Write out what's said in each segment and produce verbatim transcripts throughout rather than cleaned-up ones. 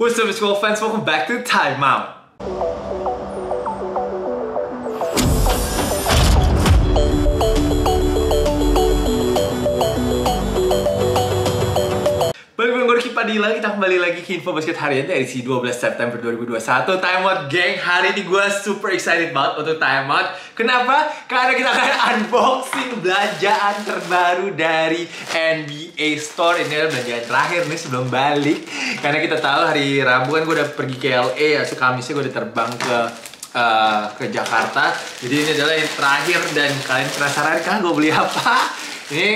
What's up, basketball fans? Welcome back to Time Out. Padilla, kita kembali lagi ke Info Basket Harian dari edisi dua belas September dua ribu dua puluh satu. Time Out Gang, hari ini gue super excited banget untuk Time Out. Kenapa? Karena kita akan unboxing belanjaan terbaru dari N B A Store. Ini adalah belanjaan terakhir nih sebelum balik, karena kita tahu hari Rabu kan gue udah pergi ke L A, so Kamisnya gue udah terbang ke uh, ke Jakarta. Jadi ini adalah yang terakhir, dan kalian penasaran kan gue beli apa? Ini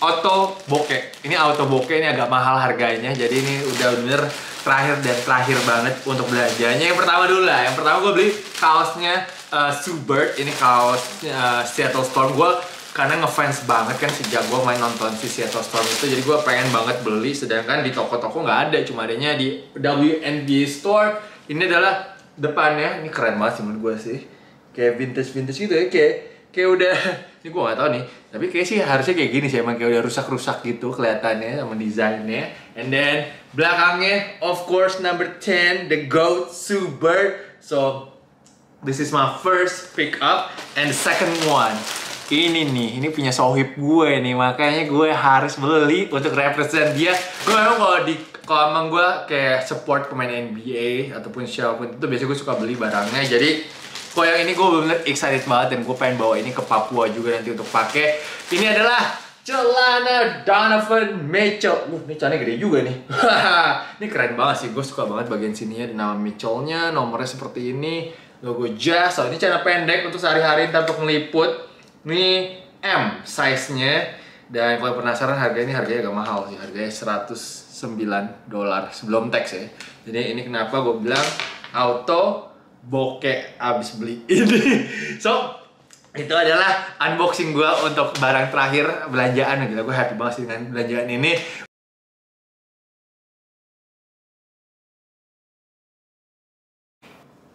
auto bokeh, ini auto bokeh ini agak mahal harganya, jadi ini udah bener terakhir dan terakhir banget untuk belanjanya. Yang pertama dulu lah, yang pertama gue beli kaosnya uh, Subert, ini kaos uh, Seattle Storm. Gue karena ngefans banget kan sejak gue main nonton si Seattle Storm itu, jadi gue pengen banget beli, sedangkan di toko-toko nggak ada, cuma adanya di W N B A Store. Ini adalah depannya, ini keren banget sih menurut gue sih, kayak vintage-vintage gitu ya, kayak kayak udah, ini gue gak tau nih, tapi kayak sih harusnya kayak gini sih, emang kayak udah rusak-rusak gitu kelihatannya sama desainnya. And then belakangnya of course number ten, the GOAT Zhou Qi. So this is my first pick up, and the second one ini nih, ini punya sohib gue nih, makanya gue harus beli untuk represent dia. Gue memang kalau di kalau emang gue kayak support pemain N B A ataupun siapapun itu, biasanya gue suka beli barangnya. Jadi kok yang ini gue bener-bener excited banget, dan gue pengen bawa ini ke Papua juga nanti untuk pakai. Ini adalah celana Donovan Mitchell. Uh, ini celananya gede juga nih. Ini keren banget sih, gue suka banget bagian sininya, ada nama Mitchell-nya, nomornya seperti ini, logo jas. So, ini celana pendek untuk sehari-hari, ntar untuk ngeliput. Ini M size-nya, dan kalau penasaran harganya, ini harganya agak mahal sih, harganya seratus sembilan dolar sebelum tax ya. Jadi ini kenapa gue bilang auto bokeh abis beli ini. So, itu adalah unboxing gue untuk barang terakhir belanjaan. Gila, gue happy banget sih dengan belanjaan ini.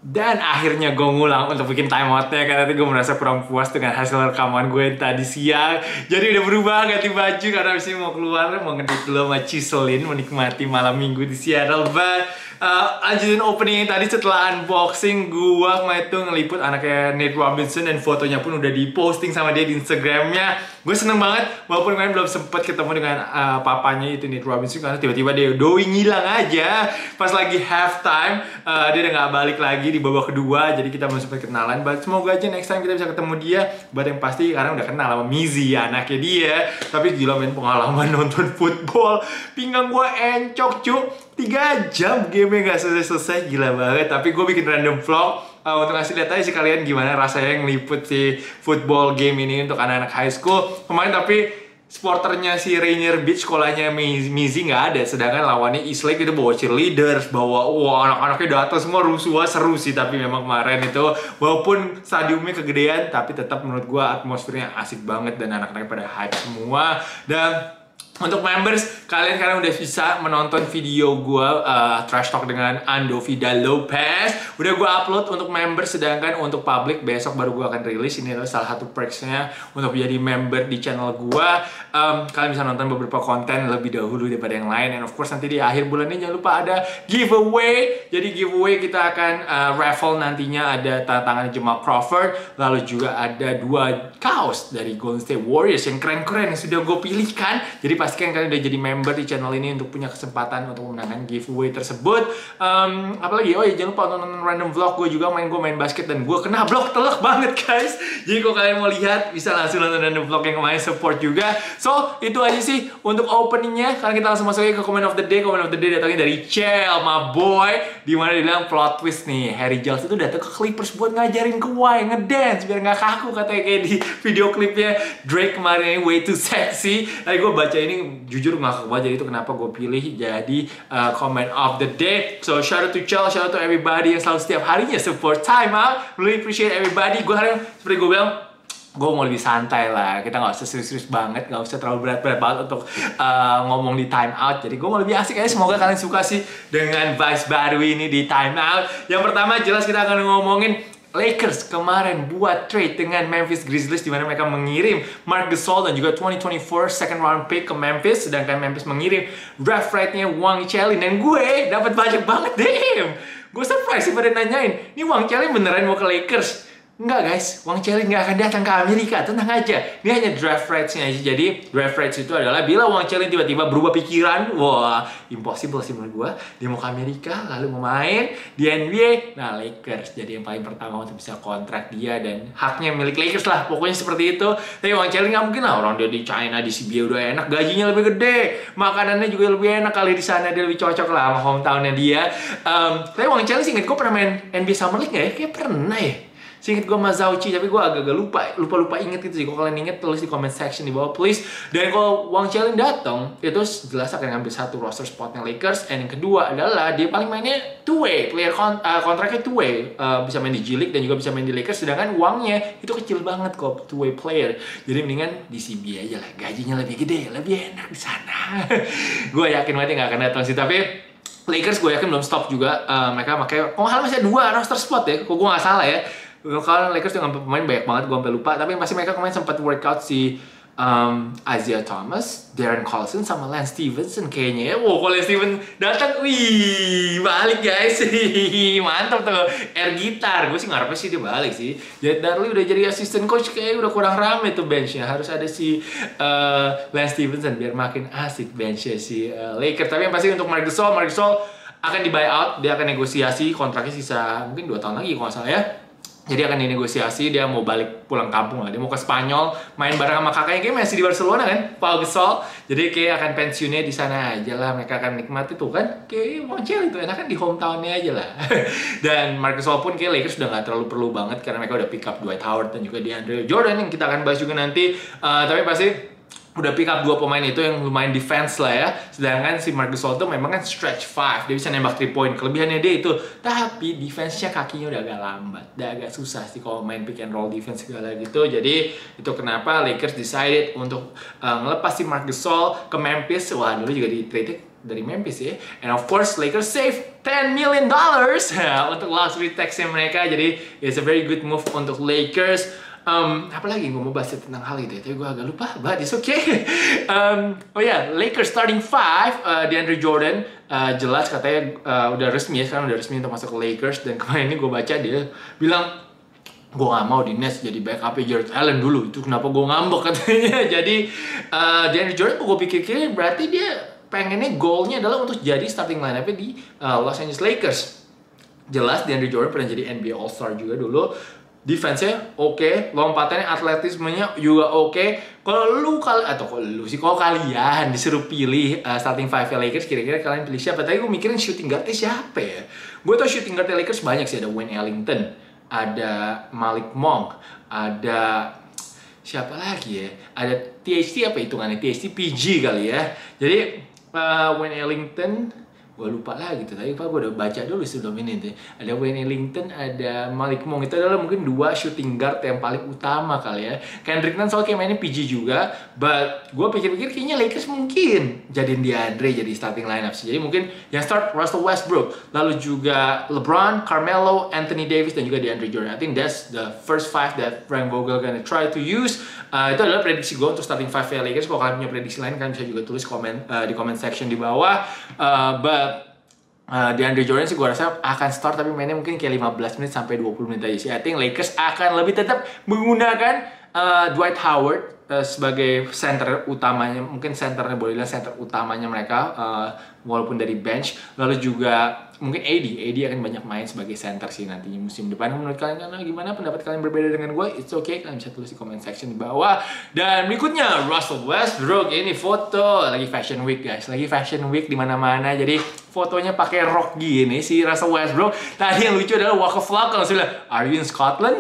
Dan akhirnya gue ngulang untuk bikin timeoutnya, karena tadi gue merasa kurang puas dengan hasil rekaman gue tadi siang. Jadi udah berubah, ganti baju, karena abis ini mau keluar, mau ngedit dulu sama Ciselin, menikmati malam minggu di Seattle. But uh, lanjutin opening tadi setelah unboxing, gue waktu itu ngeliput anaknya Nate Robinson, dan fotonya pun udah diposting sama dia di Instagramnya. Gue seneng banget, walaupun kemarin belum sempet ketemu dengan uh, papanya itu Nate Robinson, karena tiba-tiba dia doi ngilang aja pas lagi halftime. uh, Dia udah gak balik lagi di babak kedua, jadi kita belum sempat kenalan. But semoga aja next time kita bisa ketemu dia. Buat yang pasti karena udah kenal sama Mizi, anaknya dia. Tapi gila main, pengalaman nonton football, pinggang gua encok cu, tiga jam gamenya gak selesai-selesai, gila banget. Tapi gue bikin random vlog Uh, untuk ngasih lihat aja sih kalian gimana rasanya ngeliput si football game ini untuk anak-anak high school. Kemarin tapi sporternya si Rainier Beach, sekolahnya Mizi, nggak ada. Sedangkan lawannya Eastlake itu bawa cheerleaders, bawa wah anak-anaknya datang semua, rusuh, seru sih. Tapi memang kemarin itu walaupun stadiumnya kegedean, tapi tetap menurut gue atmosfernya asik banget, dan anak-anaknya pada hype semua. Dan untuk members, kalian sekarang udah bisa menonton video gue uh, trash talk dengan Ando Vida Lopez. Udah gue upload untuk members, sedangkan untuk public besok baru gue akan rilis. Ini adalah salah satu perksnya untuk jadi member di channel gue. um, Kalian bisa nonton beberapa konten lebih dahulu daripada yang lain. And of course nanti di akhir bulan ini jangan lupa ada giveaway. Jadi giveaway kita akan uh, raffle nantinya, ada tantangan Jamal Crawford, lalu juga ada dua kaos dari Golden State Warriors yang keren-keren yang sudah gue pilihkan. Jadi pastikan kalian udah jadi member di channel ini untuk punya kesempatan untuk memenangkan giveaway tersebut. Um, apalagi, oh ya jangan lupa nonton random vlog gue juga, main gue main basket dan gue kena blok telak banget guys. Jadi kalau kalian mau lihat bisa langsung nonton random vlog yang kemarin, support juga. So itu aja sih untuk openingnya. Sekarang kita langsung masuk ke comment of the day. Comment of the day datangnya dari Chael, my boy, dimana dia bilang plot twist nih, Harry Jones itu datang ke Clippers buat ngajarin ke Wayne ngedance biar nggak kaku, katanya kayak di video klipnya Drake kemarin ini, way too sexy. Tadi gue baca ini jujur nggak kebaca, jadi itu kenapa gue pilih jadi uh, comment of the day. So shout out to Chael, shout out to everybody yang selalu setiap harinya support Time Out. Really appreciate everybody. Gue hari seperti gue bilang, gue mau lebih santai lah, kita nggak usah serius-serius banget, nggak usah terlalu berat-berat banget untuk uh, ngomong di Time Out. Jadi gue mau lebih asik aja. Semoga kalian suka sih dengan vibes baru ini di Time Out. Yang pertama jelas kita akan ngomongin Lakers kemarin buat trade dengan Memphis Grizzlies, di mana mereka mengirim Marc Gasol dan juga dua ribu dua puluh empat second round pick ke Memphis, sedangkan Memphis mengirim draft right-nya Wang Zhelin. Dan gue dapat banyak banget, damn. Gue surprise sih pada nanyain, ini Wang Zhelin beneran mau ke Lakers? Enggak guys, Wang Zhelin nggak akan datang ke Amerika, tenang aja. Ini hanya draft rights-nya aja. Jadi draft rights itu adalah bila Wang Zhelin tiba-tiba berubah pikiran, wah impossible sih menurut gue, dia mau ke Amerika lalu mau main di N B A, nah Lakers jadi yang paling pertama untuk bisa kontrak dia dan haknya milik Lakers lah, pokoknya seperti itu. Tapi Wang Zhelin nggak mungkin lah, orang dia di China, di C B A udah enak, gajinya lebih gede, makanannya juga lebih enak, kali di sana dia lebih cocok lah sama hometownnya dia. um, Tapi Wang Zhelin sih inget gue pernah main N B A Summer League nggak ya? Kayaknya pernah ya. Seinget gue sama Zhou Qi, tapi gue agak-agak lupa, lupa-lupa inget gitu sih. Kalau kalian inget, tulis di comment section di bawah, please. Dan kalau Wang Zhelin datang, itu jelas akan ngambil satu roster spotnya Lakers. Dan yang kedua adalah, dia paling mainnya two-way, player kont uh, kontraknya two-way. Uh, bisa main di G-League dan juga bisa main di Lakers. Sedangkan Wangnya itu kecil banget kok, two-way player. Jadi mendingan di C B A aja lah, gajinya lebih gede, lebih enak di sana. Gue yakin banget gak akan datang sih, tapi... Lakers gue yakin belum stop juga, uh, mereka makanya... Kalau masih ada dua roster spot ya, kok gue gak salah ya. Kalau Lakers dengan pemain banyak banget, gue sampai lupa. Tapi masih mereka kemarin sempat workout si um, Isaiah Thomas, Darren Collison, sama Lance Stevenson kayaknya ya. Wow, kalau Lance Stevenson datang, wih, balik guys. Mantap tuh, air gitar. Gue sih ngarepnya sih dia balik sih. Jared Darley udah jadi assistant coach, kayaknya udah kurang rame tuh benchnya. Harus ada si uh, Lance Stevenson biar makin asik benchnya si uh, Lakers. Tapi yang pasti untuk Marc Gasol, Marc Gasol akan di buyout. Dia akan negosiasi, kontraknya sisa mungkin dua tahun lagi kalau nggak salah ya. Jadi akan dinegosiasi, dia mau balik pulang kampung lah. Dia mau ke Spanyol, main bareng sama kakaknya, kayaknya masih di Barcelona kan, Pau Gasol. Jadi kayak akan pensiunnya di sana aja lah, mereka akan nikmati tuh kan. Kayak mau chill itu, enak kan di hometownnya aja lah. Dan Marc Gasol pun kayak Lakers udah gak terlalu perlu banget, karena mereka udah pick up Dwight Howard dan juga DeAndre Jordan yang kita akan bahas juga nanti. Uh, tapi pasti... udah pick up dua pemain itu yang lumayan defense lah ya. Sedangkan si Marc Gasol itu memang kan stretch five, dia bisa nembak three point, kelebihannya dia itu. Tapi defense-nya kakinya udah agak lambat, udah agak susah sih kalau main pick and roll defense segala gitu. Jadi itu kenapa Lakers decided untuk uh, ngelepas si Marc Gasol ke Memphis. Wah dulu juga di trade dari Memphis ya. And of course Lakers save ten million dollars untuk luxury tax-nya mereka. Jadi it's a very good move untuk Lakers. Um, apalagi gue mau bahas tentang hal itu ya, tapi gue agak lupa, but it's okay. um, Oh ya, yeah, Lakers starting five, uh, DeAndre Jordan uh, jelas katanya uh, udah resmi ya, sekarang udah resmi untuk masuk ke Lakers. Dan kemarin ini gue baca dia bilang, gue gak mau di Nets jadi backupnya Jared Allen dulu, itu kenapa gue ngambek katanya. Jadi uh, DeAndre Jordan gue pikir-pikir berarti dia pengennya goalnya adalah untuk jadi starting line-up di uh, Los Angeles Lakers. Jelas DeAndre Jordan pernah jadi N B A All-Star juga dulu. Defense-nya oke, okay. Lompatannya, atletismenya juga oke. Okay. Kalau lu kali atau kalau lu sih kalau kalian disuruh pilih uh, starting five Lakers, kira-kira kalian pilih siapa? Tadi gue mikirin shooting guard-nya siapa ya? Gue tau shooting guard Lakers banyak sih, ada Wayne Ellington, ada Malik Monk, ada siapa lagi ya? Ada T H T apa hitungannya? T H T P G kali ya. Jadi uh, Wayne Ellington gue lupa lah gitu, tapi pak gue udah baca dulu sebelum ini tuh. Ada Wayne Ellington, ada Malik Monk, itu adalah mungkin dua shooting guard yang paling utama kali ya. Kendrick Nunn soalnya mainnya P G juga, but gue pikir-pikir kayaknya Lakers mungkin jadiin DeAndre jadi starting lineup sih. Jadi mungkin yang start Russell Westbrook, lalu juga LeBron, Carmelo, Anthony Davis, dan juga DeAndre Jordan. I think that's the first five that Frank Vogel gonna try to use. Uh, itu adalah prediksi gue untuk starting five Lakers. Kalau kalian punya prediksi lain, kalian bisa juga tulis komen uh, di comment section di bawah. Uh, but Uh, DeAndre Jordan sih gue rasa akan start, tapi mainnya mungkin kayak lima belas menit sampai dua puluh menit aja sih. I think Lakers akan lebih tetap menggunakan uh, Dwight Howard uh, sebagai center utamanya. Mungkin centernya boleh bilang center utamanya mereka, uh, walaupun dari bench. Lalu juga mungkin A D, A D akan banyak main sebagai center sih nantinya musim depan. Menurut kalian gimana? Pendapat kalian berbeda dengan gue? It's okay, kalian bisa tulis di comment section di bawah. Dan berikutnya Russell Westbrook, ini foto lagi fashion week guys, lagi fashion week di mana-mana. Jadi fotonya pakai rok gini si Russell Westbrook. Tadi yang lucu adalah walk of luck, langsung bilang, "Are you in Scotland?"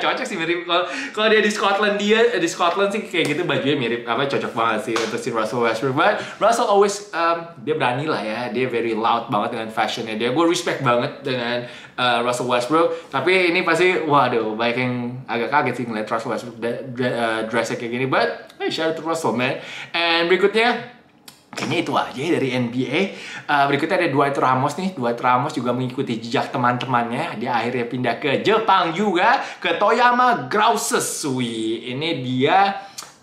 Cocok sih, mirip kalau kalau dia di Scotland, dia di Scotland sih kayak gitu bajunya mirip, apa cocok banget sih untuk si Russell Westbrook. But Russell always um, dia berani lah ya, dia very loud banget dengan fashionnya dia. Gue respect banget dengan uh, Russell Westbrook. Tapi ini pasti waduh, banyak yang agak kaget sih ngeliat Russell Westbrook dressnya kayak gini. But hey, shout out to Russell man. And berikutnya Kayaknya itu aja dari N B A. Uh, berikutnya ada Dwight Ramos nih. Dwight Ramos juga mengikuti jejak teman-temannya. Dia akhirnya pindah ke Jepang juga, ke Toyama Grouses. Wih, ini dia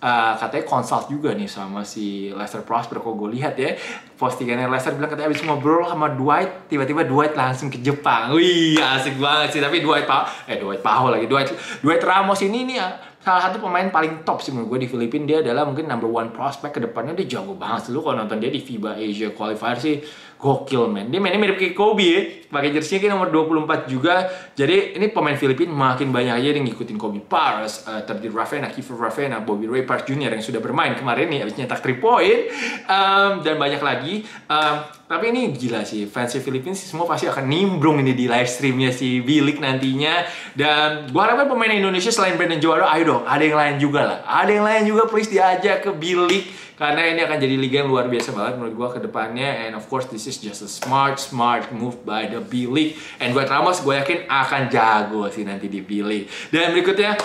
uh, katanya konsult juga nih sama si Lester Prosper. Kok gue lihat ya postingannya Lester bilang katanya abis ngobrol sama Dwight, tiba-tiba Dwight langsung ke Jepang. Wih, asik banget sih. Tapi Dwight Powell, eh Dwight Powell lagi. Dwight, Dwight Ramos ini nih ya, salah satu pemain paling top sih menurut gue di Filipina. Dia adalah mungkin number one prospect. Kedepannya dia jago banget. Lu kalau nonton dia di FIBA Asia Qualifier sih gokil, man. Dia mainnya mirip kayak Kobe ya, pakai jersinya kayak nomor dua puluh empat juga. Jadi ini pemain Filipina makin banyak aja yang ngikutin Kobe Paris, uh, Terdiri Ravena, Kiefer Ravena, Bobby Ray Parks Junior yang sudah bermain kemarin nih abis nyetak three point, um, dan banyak lagi. um, Tapi ini gila sih, fans Filipina sih semua pasti akan nimbrung ini di live streamnya si B-League nantinya. Dan gua harapkan pemain Indonesia selain Brandon Joado, ayo dong, ada yang lain juga lah. Ada yang lain juga, please diajak ke B-League. Karena ini akan jadi liga yang luar biasa banget menurut gue ke depannya. And of course this is just a smart, smart move by the B-League. And buat Ramos gue yakin akan jago sih nanti di B-League. Dan berikutnya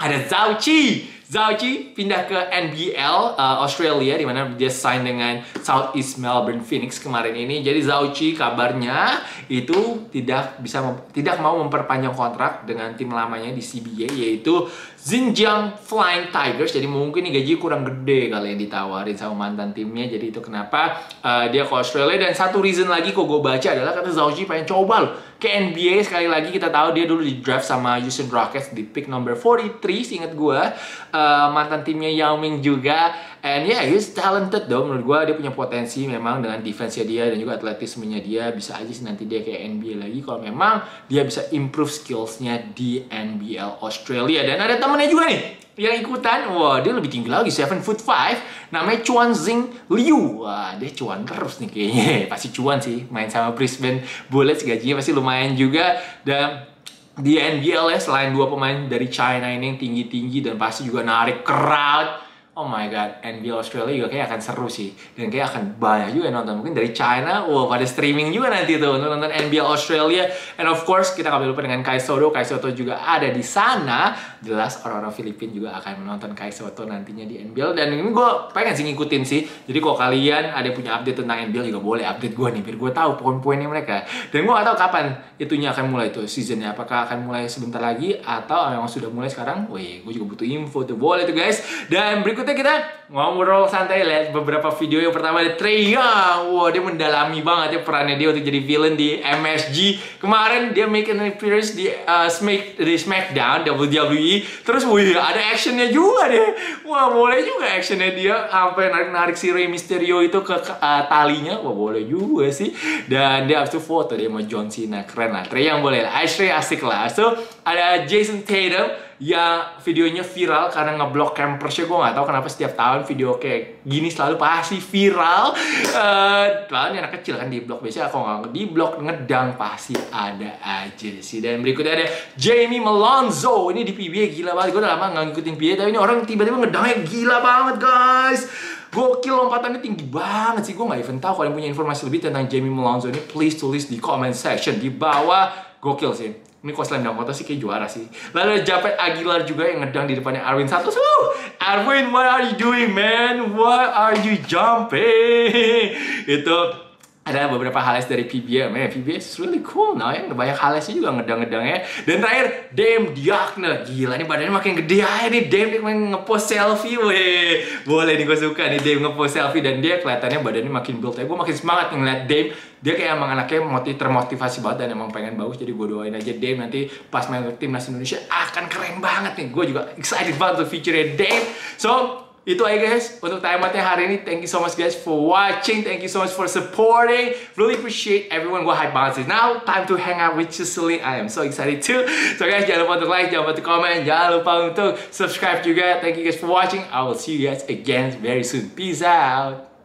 ada Zhou Qi. Zhou Qi pindah ke N B L uh, Australia, di mana dia sign dengan Southeast Melbourne Phoenix kemarin ini. Jadi Zhou Qi kabarnya itu tidak bisa tidak mau memperpanjang kontrak dengan tim lamanya di C B A, yaitu Xinjiang Flying Tigers. Jadi mungkin nih gaji kurang gede kali yang ditawarin sama mantan timnya. Jadi itu kenapa uh, dia ke Australia. Dan satu reason lagi kok gue baca adalah karena Zhou Qi pengen coba loh ke N B A. Sekali lagi kita tahu dia dulu di draft sama Houston Rockets di pick number forty-three, seingat gue. Uh, mantan timnya Yao Ming juga. And yeah, he's talented though. Menurut gue dia punya potensi memang dengan defense-nya dia dan juga atletismenya dia. Bisa aja sih nanti dia kayak N B A lagi kalau memang dia bisa improve skills-nya di N B L Australia. Dan ada temennya juga nih yang ikutan. Wah, dia lebih tinggi lagi, seven foot five. Namanya Chuan Zing Liu. Wah, dia cuan terus nih kayaknya. Pasti cuan sih, main sama Brisbane Bullets, gajinya pasti lumayan juga. Dan di N B L ya, selain dua pemain dari China ini yang tinggi-tinggi dan pasti juga narik crowd. Oh my god, N B L Australia juga kayak akan seru sih. Dan kayak akan banyak juga yang nonton. Mungkin dari China, wah wow, pada streaming juga nanti tuh untuk nonton N B L Australia. And of course, kita gak boleh lupa dengan Kai Soto. Kai Soto juga ada di sana. Jelas orang-orang Filipina juga akan menonton Kai Soto nantinya di N B L. Dan ini gue pengen sih ngikutin sih. Jadi kalau kalian ada punya update tentang N B L juga boleh update gue nih, biar gue tahu poin-poinnya mereka. Dan gue gak tahu kapan itunya akan mulai tuh seasonnya, apakah akan mulai sebentar lagi atau memang sudah mulai sekarang. Wih, gue juga butuh info tuh, boleh tuh guys. Dan berikutnya kita ngobrol santai, lihat beberapa video. Yang pertama ada Trae Young. Wah, dia mendalami banget ya perannya dia untuk jadi villain di M S G. Kemarin dia make an appearance di, uh, Smack, di Smackdown W W E. Terus wih, ada actionnya juga deh. Wah, boleh juga actionnya dia, sampai narik-narik si Rey Mysterio itu ke uh, talinya. Wah, boleh juga sih. Dan dia habis itu foto dia sama John Cena, keren. Nah, Trae Young boleh lah, Trae asik lah. So, ada Jason Tatum yang videonya viral karena ngeblok campersnya. Gue gak tau kenapa setiap tahun video kayak gini selalu pasti viral. uh, Lalu anak kecil kan di blok, biasanya kalau gak di blok ngedang pasti ada aja sih. Dan berikutnya ada Jamie Malonzo. Ini di P B A gila banget. Gue udah lama gak ngikutin P B A, tapi ini orang tiba-tiba ngedangnya gila banget guys. Gokil, lompatannya tinggi banget sih. Gue gak even tahu. Kalau yang punya informasi lebih tentang Jamie Malonzo ini, please tulis di comment section di bawah. Gokil sih. Ini kalau slam dunk sih kayak juara sih. Lalu ada Japet Aguilar juga yang ngedang di depannya Arwin Santos. Woo! Arwin, what are you doing, man? Why are you jumping? Itu ada beberapa highlights dari P B A. Man, P B A is really cool now ya. Banyak highlights juga ngedang-ngedangnya. Dan terakhir, Dame Diagne. Gila nih, badannya makin gede aja nih. Dame dia main ngepost selfie. Weh, boleh nih, gue suka nih Dame ngepost selfie. Dan dia kelihatannya badannya makin build. Gue makin semangat ngeliat Dame. Dia kayak emang anaknya motiv termotivasi banget dan emang pengen bagus. Jadi gue doain aja Dame nanti pas main timnas Indonesia akan keren banget nih. Gue juga excited banget untuk feature-nya Dame. So, itu aja guys untuk timeoutnya hari ini. Thank you so much guys for watching. Thank you so much for supporting. Really appreciate everyone. Gue hype banget sih. Now time to hang out with Cecily. I am so excited too. So guys, jangan lupa untuk like, jangan lupa untuk comment, jangan lupa untuk subscribe juga. Thank you guys for watching. I will see you guys again very soon. Peace out.